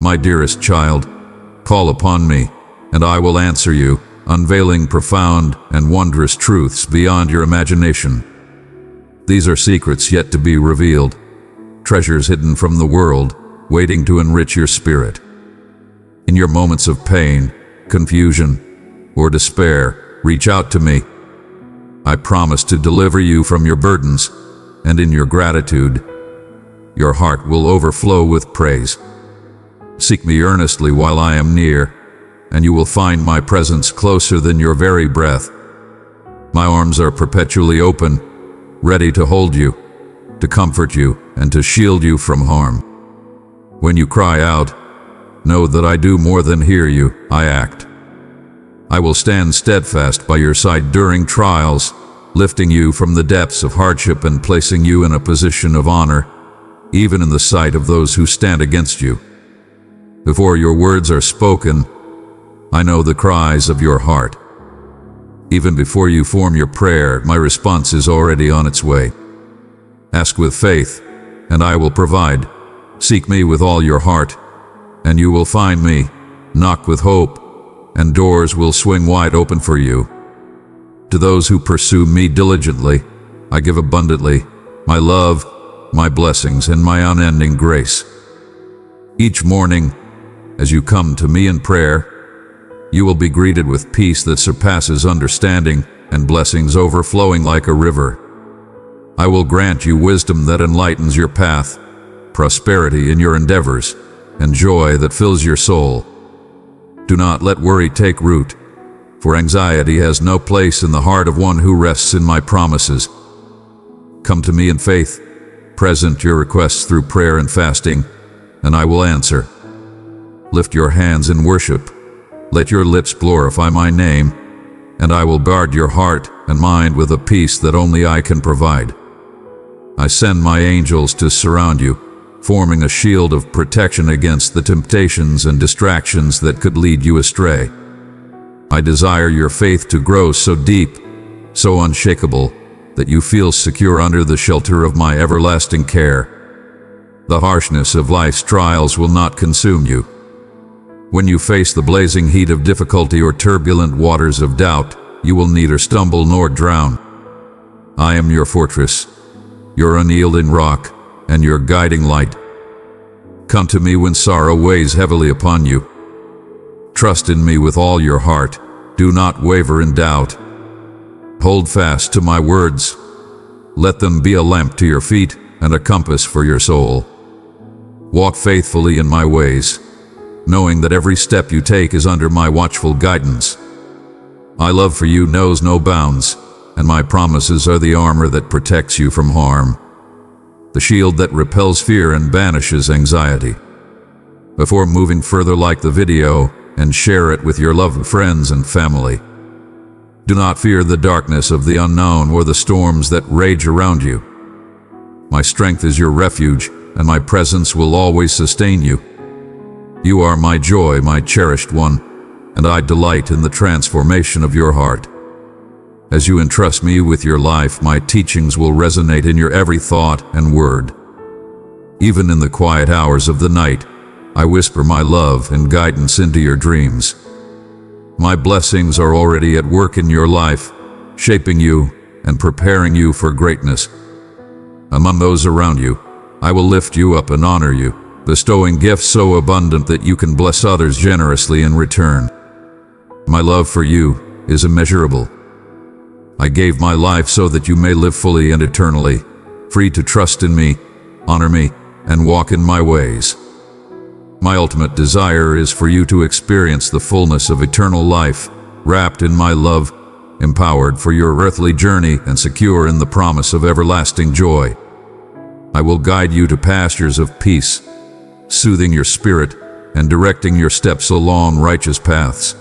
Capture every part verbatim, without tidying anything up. My dearest child, call upon me, and I will answer you, unveiling profound and wondrous truths beyond your imagination. These are secrets yet to be revealed, treasures hidden from the world, waiting to enrich your spirit. In your moments of pain, confusion, or despair, reach out to me. I promise to deliver you from your burdens, and in your gratitude, your heart will overflow with praise. Seek me earnestly while I am near, and you will find my presence closer than your very breath. My arms are perpetually open, ready to hold you, to comfort you, and to shield you from harm. When you cry out, know that I do more than hear you, I act. I will stand steadfast by your side during trials, lifting you from the depths of hardship and placing you in a position of honor, even in the sight of those who stand against you. Before your words are spoken, I know the cries of your heart. Even before you form your prayer, my response is already on its way. Ask with faith, and I will provide. Seek me with all your heart, and you will find me. Knock with hope, and doors will swing wide open for you. To those who pursue me diligently, I give abundantly my love, my blessings, and my unending grace. Each morning, as you come to me in prayer, you will be greeted with peace that surpasses understanding and blessings overflowing like a river. I will grant you wisdom that enlightens your path, prosperity in your endeavors, and joy that fills your soul. Do not let worry take root, for anxiety has no place in the heart of one who rests in my promises. Come to me in faith, present your requests through prayer and fasting, and I will answer. Lift your hands in worship, let your lips glorify my name, and I will guard your heart and mind with a peace that only I can provide. I send my angels to surround you, forming a shield of protection against the temptations and distractions that could lead you astray. I desire your faith to grow so deep, so unshakable, that you feel secure under the shelter of my everlasting care. The harshness of life's trials will not consume you. When you face the blazing heat of difficulty or turbulent waters of doubt, you will neither stumble nor drown. I am your fortress, your unyielding rock, and your guiding light. Come to me when sorrow weighs heavily upon you. Trust in me with all your heart. Do not waver in doubt. Hold fast to my words. Let them be a lamp to your feet and a compass for your soul. Walk faithfully in my ways, knowing that every step you take is under my watchful guidance. My love for you knows no bounds, and my promises are the armor that protects you from harm, the shield that repels fear and banishes anxiety. Before moving further, like the video and share it with your loved friends and family. Do not fear the darkness of the unknown or the storms that rage around you. My strength is your refuge, and my presence will always sustain you. You are my joy, my cherished one, and I delight in the transformation of your heart. As you entrust me with your life, my teachings will resonate in your every thought and word. Even in the quiet hours of the night, I whisper my love and guidance into your dreams. My blessings are already at work in your life, shaping you and preparing you for greatness. Among those around you, I will lift you up and honor you, bestowing gifts so abundant that you can bless others generously in return. My love for you is immeasurable. I gave my life so that you may live fully and eternally, free to trust in me, honor me, and walk in my ways. My ultimate desire is for you to experience the fullness of eternal life, wrapped in my love, empowered for your earthly journey and secure in the promise of everlasting joy. I will guide you to pastures of peace, soothing your spirit and directing your steps along righteous paths.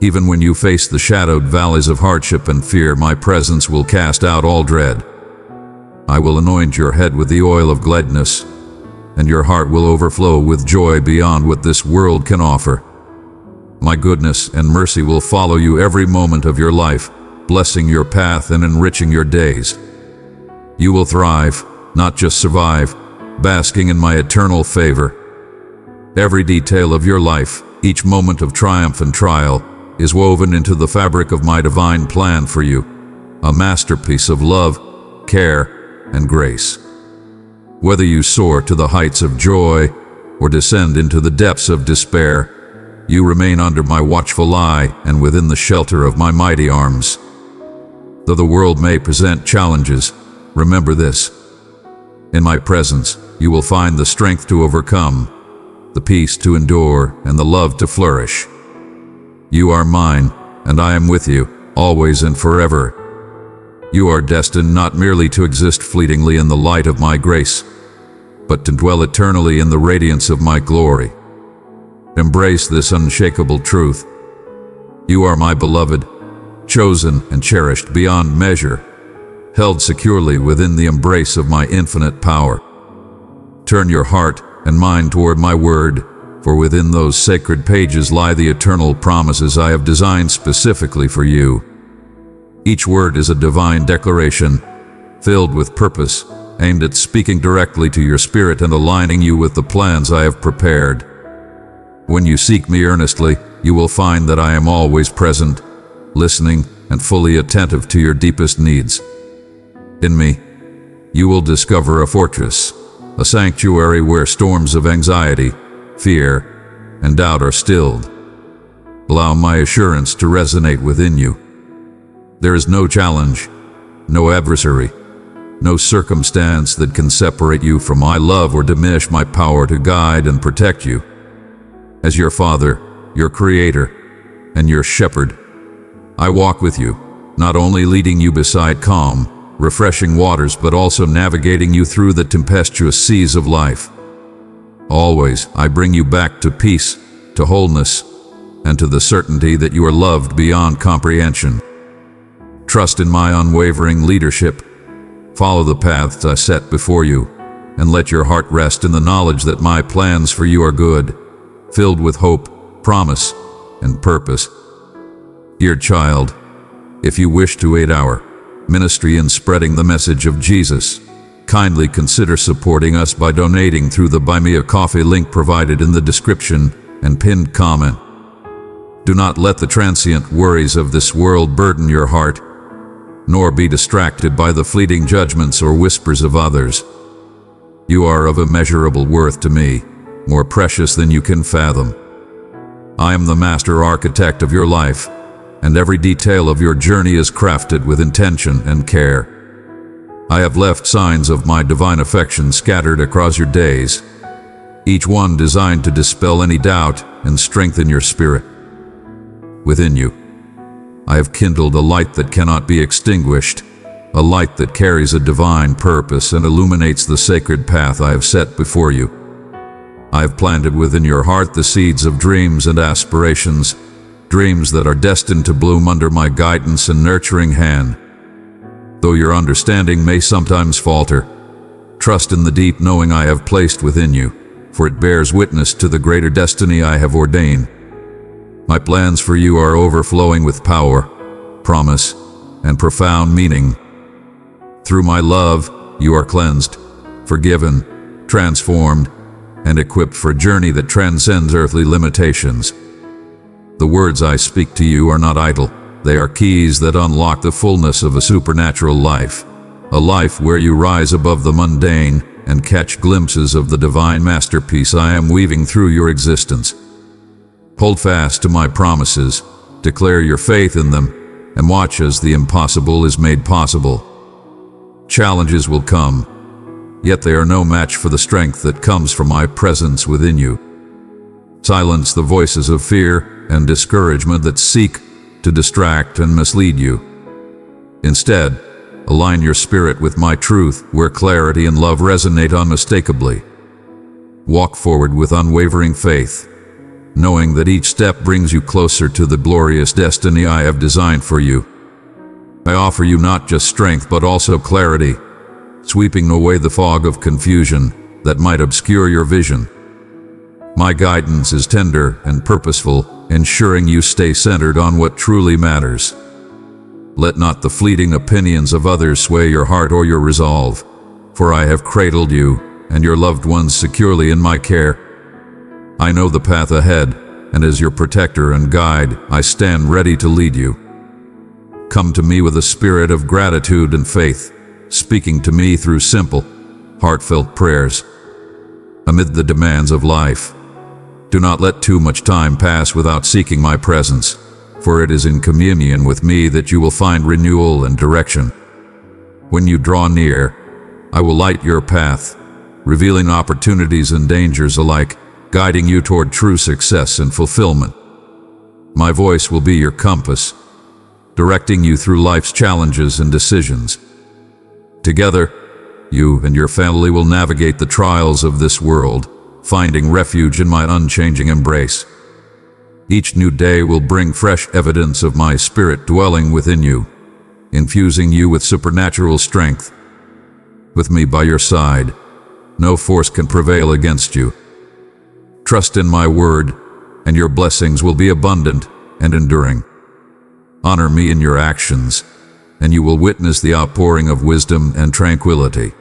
Even when you face the shadowed valleys of hardship and fear, my presence will cast out all dread. I will anoint your head with the oil of gladness, and your heart will overflow with joy beyond what this world can offer. My goodness and mercy will follow you every moment of your life, blessing your path and enriching your days. You will thrive, not just survive, basking in my eternal favor. Every detail of your life, each moment of triumph and trial, is woven into the fabric of my divine plan for you, a masterpiece of love, care, and grace. Whether you soar to the heights of joy or descend into the depths of despair, you remain under my watchful eye and within the shelter of my mighty arms. Though the world may present challenges, remember this: in my presence, you will find the strength to overcome, the peace to endure, and the love to flourish. You are mine, and I am with you, always and forever. You are destined not merely to exist fleetingly in the light of my grace, but to dwell eternally in the radiance of my glory. Embrace this unshakable truth. You are my beloved, chosen and cherished beyond measure, held securely within the embrace of my infinite power. Turn your heart and mind toward my word, for within those sacred pages lie the eternal promises I have designed specifically for you. Each word is a divine declaration, filled with purpose, aimed at speaking directly to your spirit and aligning you with the plans I have prepared. When you seek me earnestly, you will find that I am always present, listening, and fully attentive to your deepest needs. In me, you will discover a fortress, a sanctuary where storms of anxiety, fear, and doubt are stilled. Allow my assurance to resonate within you. There is no challenge, no adversary, no circumstance that can separate you from my love or diminish my power to guide and protect you. As your Father, your Creator, and your Shepherd, I walk with you, not only leading you beside calm, refreshing waters, but also navigating you through the tempestuous seas of life. Always, I bring you back to peace, to wholeness, and to the certainty that you are loved beyond comprehension. Trust in my unwavering leadership, follow the paths I set before you, and let your heart rest in the knowledge that my plans for you are good, filled with hope, promise, and purpose. Dear child, if you wish to aid our ministry in spreading the message of Jesus, kindly consider supporting us by donating through the Buy Me a Coffee link provided in the description and pinned comment. Do not let the transient worries of this world burden your heart, nor be distracted by the fleeting judgments or whispers of others. You are of immeasurable worth to me, more precious than you can fathom. I am the master architect of your life, and every detail of your journey is crafted with intention and care. I have left signs of my divine affection scattered across your days, each one designed to dispel any doubt and strengthen your spirit. Within you, I have kindled a light that cannot be extinguished, a light that carries a divine purpose and illuminates the sacred path I have set before you. I have planted within your heart the seeds of dreams and aspirations, dreams that are destined to bloom under my guidance and nurturing hand. Though your understanding may sometimes falter, trust in the deep knowing I have placed within you, for it bears witness to the greater destiny I have ordained. My plans for you are overflowing with power, promise, and profound meaning. Through my love, you are cleansed, forgiven, transformed, and equipped for a journey that transcends earthly limitations. The words I speak to you are not idle. They are keys that unlock the fullness of a supernatural life, a life where you rise above the mundane and catch glimpses of the divine masterpiece I am weaving through your existence. Hold fast to my promises, declare your faith in them, and watch as the impossible is made possible. Challenges will come, yet they are no match for the strength that comes from my presence within you. Silence the voices of fear and discouragement that seek to distract and mislead you. Instead, align your spirit with my truth, where clarity and love resonate unmistakably. Walk forward with unwavering faith, knowing that each step brings you closer to the glorious destiny I have designed for you. I offer you not just strength but also clarity, sweeping away the fog of confusion that might obscure your vision. My guidance is tender and purposeful, ensuring you stay centered on what truly matters. Let not the fleeting opinions of others sway your heart or your resolve, for I have cradled you and your loved ones securely in my care. I know the path ahead, and as your protector and guide, I stand ready to lead you. Come to me with a spirit of gratitude and faith, speaking to me through simple, heartfelt prayers. Amid the demands of life, do not let too much time pass without seeking my presence, for it is in communion with me that you will find renewal and direction. When you draw near, I will light your path, revealing opportunities and dangers alike, guiding you toward true success and fulfillment. My voice will be your compass, directing you through life's challenges and decisions. Together, you and your family will navigate the trials of this world, finding refuge in my unchanging embrace. Each new day will bring fresh evidence of my spirit dwelling within you, infusing you with supernatural strength. With me by your side, no force can prevail against you. Trust in my word, and your blessings will be abundant and enduring. Honor me in your actions, and you will witness the outpouring of wisdom and tranquility.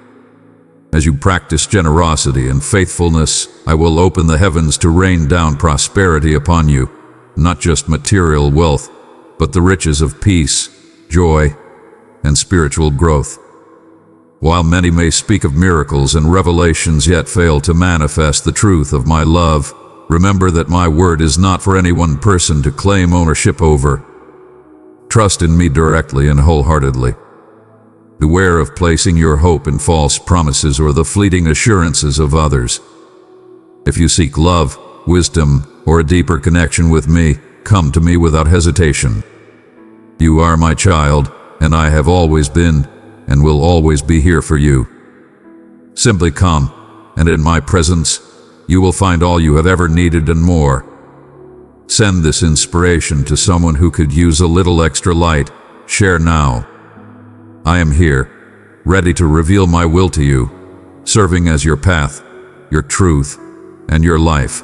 As you practice generosity and faithfulness, I will open the heavens to rain down prosperity upon you, not just material wealth, but the riches of peace, joy, and spiritual growth. While many may speak of miracles and revelations yet fail to manifest the truth of my love, remember that my word is not for any one person to claim ownership over. Trust in me directly and wholeheartedly. Beware of placing your hope in false promises or the fleeting assurances of others. If you seek love, wisdom, or a deeper connection with me, come to me without hesitation. You are my child, and I have always been and will always be here for you. Simply come, and in my presence, you will find all you have ever needed and more. Send this inspiration to someone who could use a little extra light. Share now. I am here, ready to reveal my will to you, serving as your path, your truth, and your life.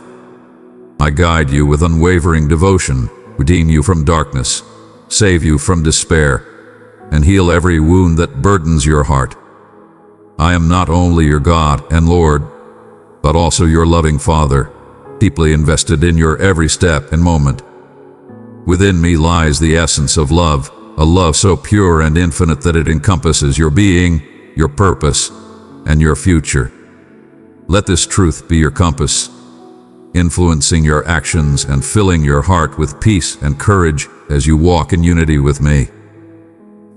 I guide you with unwavering devotion, redeem you from darkness, save you from despair, and heal every wound that burdens your heart. I am not only your God and Lord, but also your loving Father, deeply invested in your every step and moment. Within me lies the essence of love, a love so pure and infinite that it encompasses your being, your purpose, and your future. Let this truth be your compass, influencing your actions and filling your heart with peace and courage as you walk in unity with me.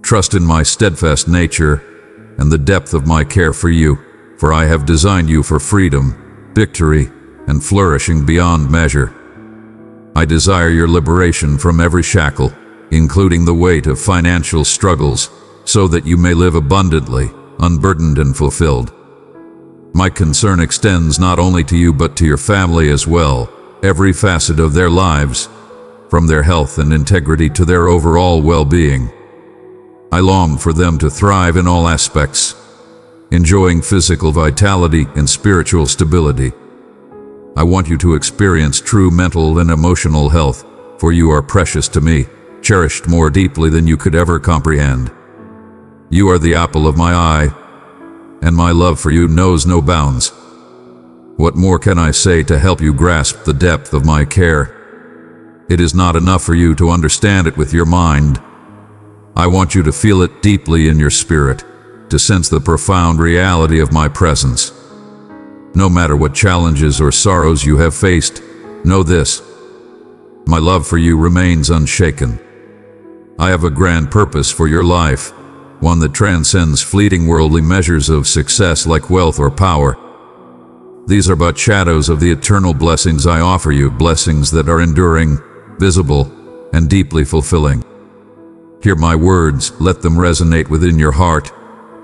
Trust in my steadfast nature and the depth of my care for you, for I have designed you for freedom, victory, and flourishing beyond measure. I desire your liberation from every shackle, including the weight of financial struggles, so that you may live abundantly, unburdened and fulfilled. My concern extends not only to you but to your family as well, every facet of their lives, from their health and integrity to their overall well-being. I long for them to thrive in all aspects, enjoying physical vitality and spiritual stability. I want you to experience true mental and emotional health, for you are precious to me, cherished more deeply than you could ever comprehend. You are the apple of my eye, and my love for you knows no bounds. What more can I say to help you grasp the depth of my care? It is not enough for you to understand it with your mind. I want you to feel it deeply in your spirit, to sense the profound reality of my presence. No matter what challenges or sorrows you have faced, know this: my love for you remains unshaken. I have a grand purpose for your life, one that transcends fleeting worldly measures of success like wealth or power. These are but shadows of the eternal blessings I offer you, blessings that are enduring, visible, and deeply fulfilling. Hear my words, let them resonate within your heart,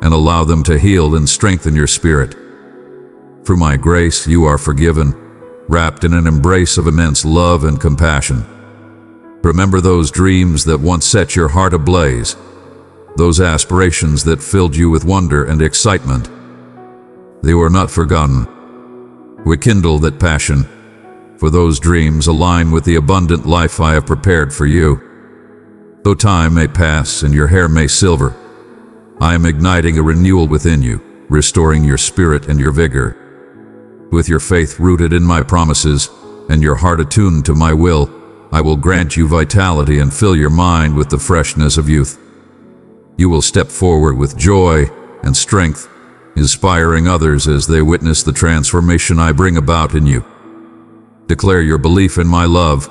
and allow them to heal and strengthen your spirit. Through my grace, you are forgiven, wrapped in an embrace of immense love and compassion. Remember those dreams that once set your heart ablaze, those aspirations that filled you with wonder and excitement. They were not forgotten. Rekindle that passion, for those dreams align with the abundant life I have prepared for you. Though time may pass and your hair may silver, I am igniting a renewal within you, restoring your spirit and your vigor. With your faith rooted in my promises, and your heart attuned to my will, I will grant you vitality and fill your mind with the freshness of youth. You will step forward with joy and strength, inspiring others as they witness the transformation I bring about in you. Declare your belief in my love.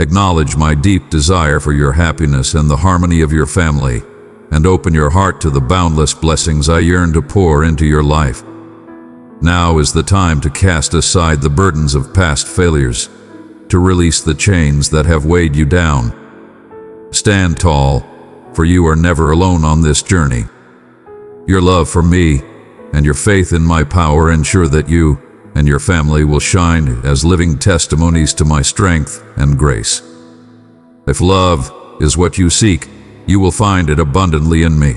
Acknowledge my deep desire for your happiness and the harmony of your family, and open your heart to the boundless blessings I yearn to pour into your life. Now is the time to cast aside the burdens of past failures, to release the chains that have weighed you down. Stand tall, for you are never alone on this journey. Your love for me and your faith in my power ensure that you and your family will shine as living testimonies to my strength and grace. If love is what you seek, you will find it abundantly in me.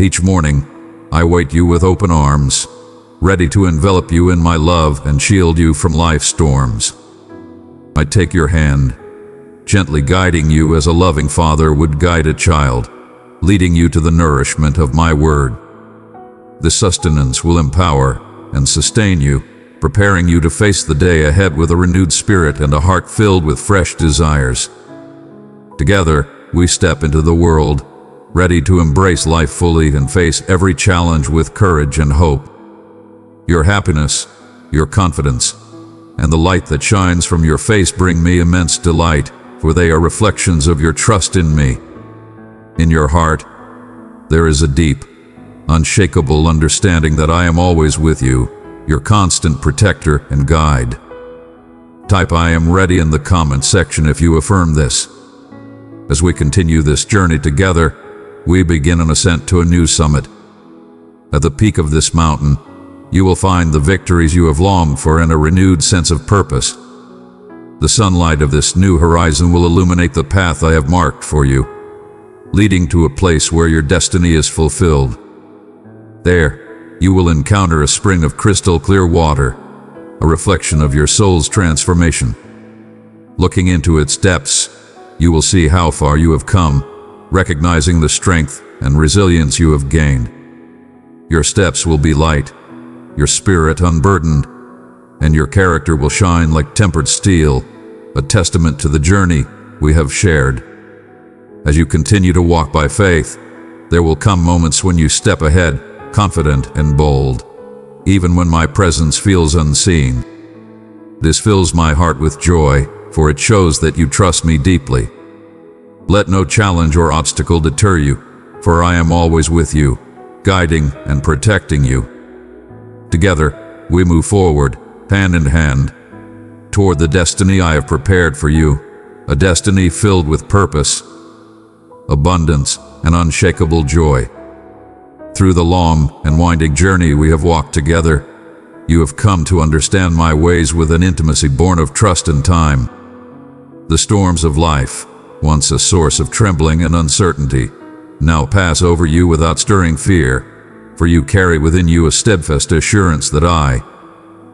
Each morning, I wait you with open arms, ready to envelop you in my love and shield you from life's storms. I take your hand, gently guiding you as a loving father would guide a child, leading you to the nourishment of my word. This sustenance will empower and sustain you, preparing you to face the day ahead with a renewed spirit and a heart filled with fresh desires. Together, we step into the world, ready to embrace life fully and face every challenge with courage and hope. Your happiness, your confidence, and the light that shines from your face bring me immense delight, for they are reflections of your trust in me. In your heart, there is a deep, unshakable understanding that I am always with you, your constant protector and guide. Type "I am ready" in the comment section if you affirm this. As we continue this journey together, we begin an ascent to a new summit. At the peak of this mountain, you will find the victories you have longed for and a renewed sense of purpose. The sunlight of this new horizon will illuminate the path I have marked for you, leading to a place where your destiny is fulfilled. There, you will encounter a spring of crystal clear water, a reflection of your soul's transformation. Looking into its depths, you will see how far you have come, recognizing the strength and resilience you have gained. Your steps will be light, your spirit unburdened, and your character will shine like tempered steel, a testament to the journey we have shared. As you continue to walk by faith, there will come moments when you step ahead, confident and bold, even when my presence feels unseen. This fills my heart with joy, for it shows that you trust me deeply. Let no challenge or obstacle deter you, for I am always with you, guiding and protecting you. Together, we move forward, hand in hand, toward the destiny I have prepared for you, a destiny filled with purpose, abundance, and unshakable joy. Through the long and winding journey we have walked together, you have come to understand my ways with an intimacy born of trust and time. The storms of life, once a source of trembling and uncertainty, now pass over you without stirring fear, for you carry within you a steadfast assurance that I,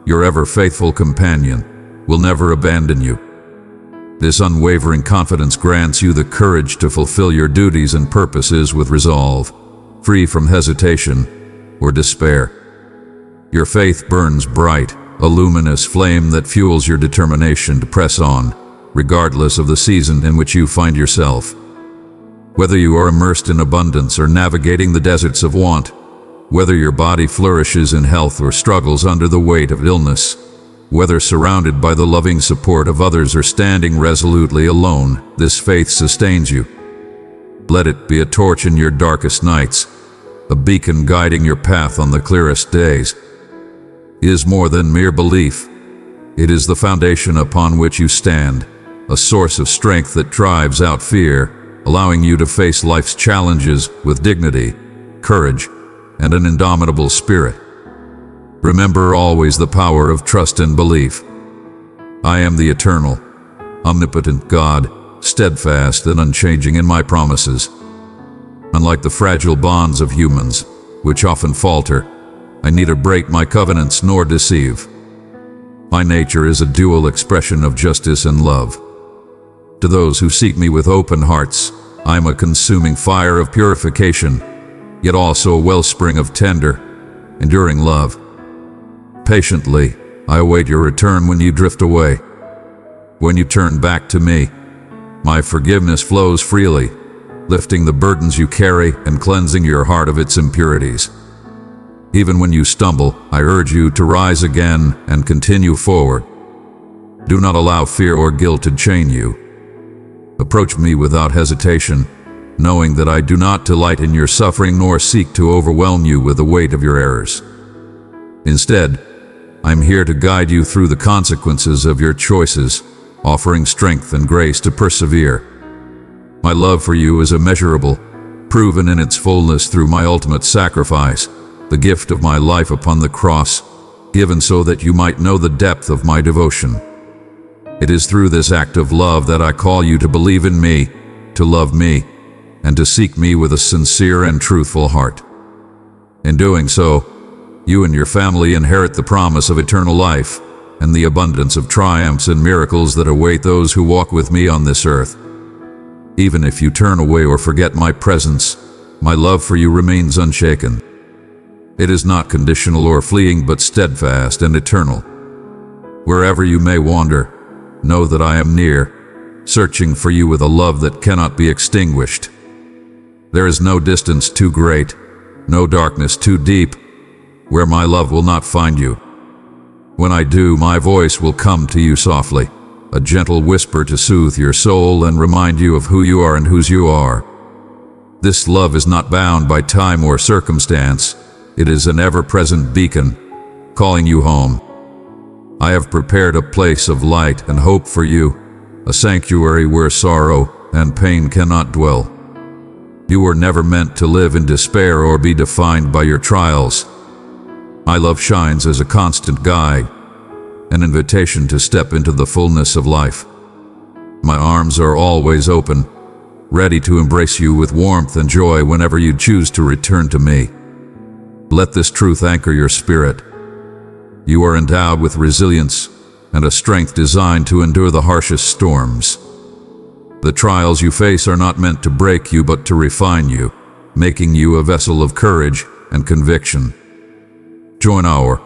your ever-faithful companion, will never abandon you. This unwavering confidence grants you the courage to fulfill your duties and purposes with resolve, free from hesitation or despair. Your faith burns bright, a luminous flame that fuels your determination to press on, regardless of the season in which you find yourself. Whether you are immersed in abundance or navigating the deserts of want, whether your body flourishes in health or struggles under the weight of illness, whether surrounded by the loving support of others or standing resolutely alone, this faith sustains you. Let it be a torch in your darkest nights, a beacon guiding your path on the clearest days. It is more than mere belief. It is the foundation upon which you stand, a source of strength that drives out fear, allowing you to face life's challenges with dignity, courage, and an indomitable spirit. Remember always the power of trust and belief. I am the eternal, omnipotent God, steadfast and unchanging in my promises. Unlike the fragile bonds of humans, which often falter, I neither break my covenants nor deceive. My nature is a dual expression of justice and love. To those who seek me with open hearts, I am a consuming fire of purification, yet also a wellspring of tender, enduring love. Patiently, I await your return when you drift away, when you turn back to me. My forgiveness flows freely, lifting the burdens you carry and cleansing your heart of its impurities. Even when you stumble, I urge you to rise again and continue forward. Do not allow fear or guilt to chain you. Approach me without hesitation, knowing that I do not delight in your suffering nor seek to overwhelm you with the weight of your errors. Instead, I'm here to guide you through the consequences of your choices, offering strength and grace to persevere. My love for you is immeasurable, proven in its fullness through my ultimate sacrifice, the gift of my life upon the cross, given so that you might know the depth of my devotion. It is through this act of love that I call you to believe in me, to love me, and to seek me with a sincere and truthful heart. In doing so, you and your family inherit the promise of eternal life and the abundance of triumphs and miracles that await those who walk with me on this earth. Even if you turn away or forget my presence, my love for you remains unshaken. It is not conditional or fleeting, but steadfast and eternal. Wherever you may wander, know that I am near, searching for you with a love that cannot be extinguished. There is no distance too great, no darkness too deep, where my love will not find you. When I do, my voice will come to you softly, a gentle whisper to soothe your soul and remind you of who you are and whose you are. This love is not bound by time or circumstance. It is an ever-present beacon, calling you home. I have prepared a place of light and hope for you, a sanctuary where sorrow and pain cannot dwell. You were never meant to live in despair or be defined by your trials. My love shines as a constant guide, an invitation to step into the fullness of life. My arms are always open, ready to embrace you with warmth and joy whenever you choose to return to me. Let this truth anchor your spirit. You are endowed with resilience and a strength designed to endure the harshest storms. The trials you face are not meant to break you, but to refine you, making you a vessel of courage and conviction. Join our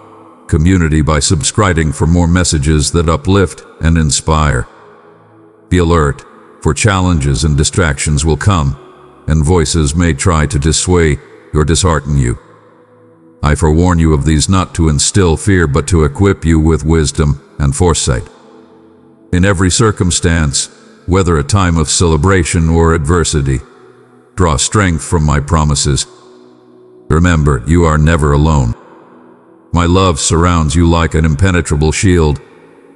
community by subscribing for more messages that uplift and inspire. Be alert, for challenges and distractions will come, and voices may try to dissuade or dishearten you. I forewarn you of these, not to instill fear, but to equip you with wisdom and foresight. In every circumstance, whether a time of celebration or adversity, draw strength from my promises. Remember, you are never alone. My love surrounds you like an impenetrable shield,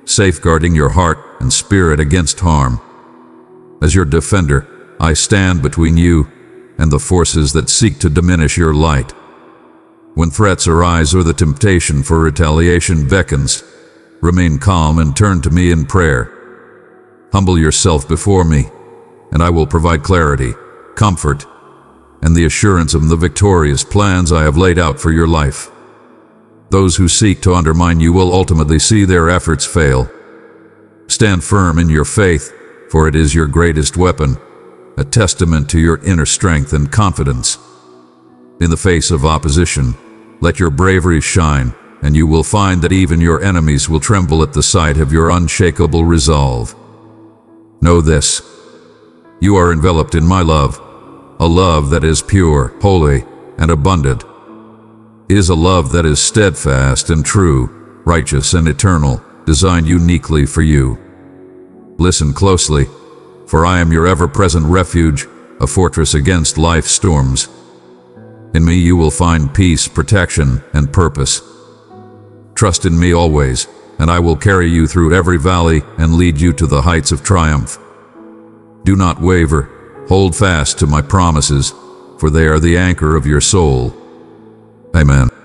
safeguarding your heart and spirit against harm. As your defender, I stand between you and the forces that seek to diminish your light. When threats arise or the temptation for retaliation beckons, remain calm and turn to me in prayer. Humble yourself before me, and I will provide clarity, comfort, and the assurance of the victorious plans I have laid out for your life. Those who seek to undermine you will ultimately see their efforts fail. Stand firm in your faith, for it is your greatest weapon, a testament to your inner strength and confidence. In the face of opposition, let your bravery shine, and you will find that even your enemies will tremble at the sight of your unshakable resolve. Know this: you are enveloped in my love, a love that is pure, holy, and abundant. It is a love that is steadfast and true, righteous and eternal, designed uniquely for you. Listen closely, for I am your ever-present refuge, a fortress against life's storms. In me you will find peace, protection, and purpose. Trust in me always, and I will carry you through every valley and lead you to the heights of triumph. Do not waver. Hold fast to my promises, for they are the anchor of your soul. Amen.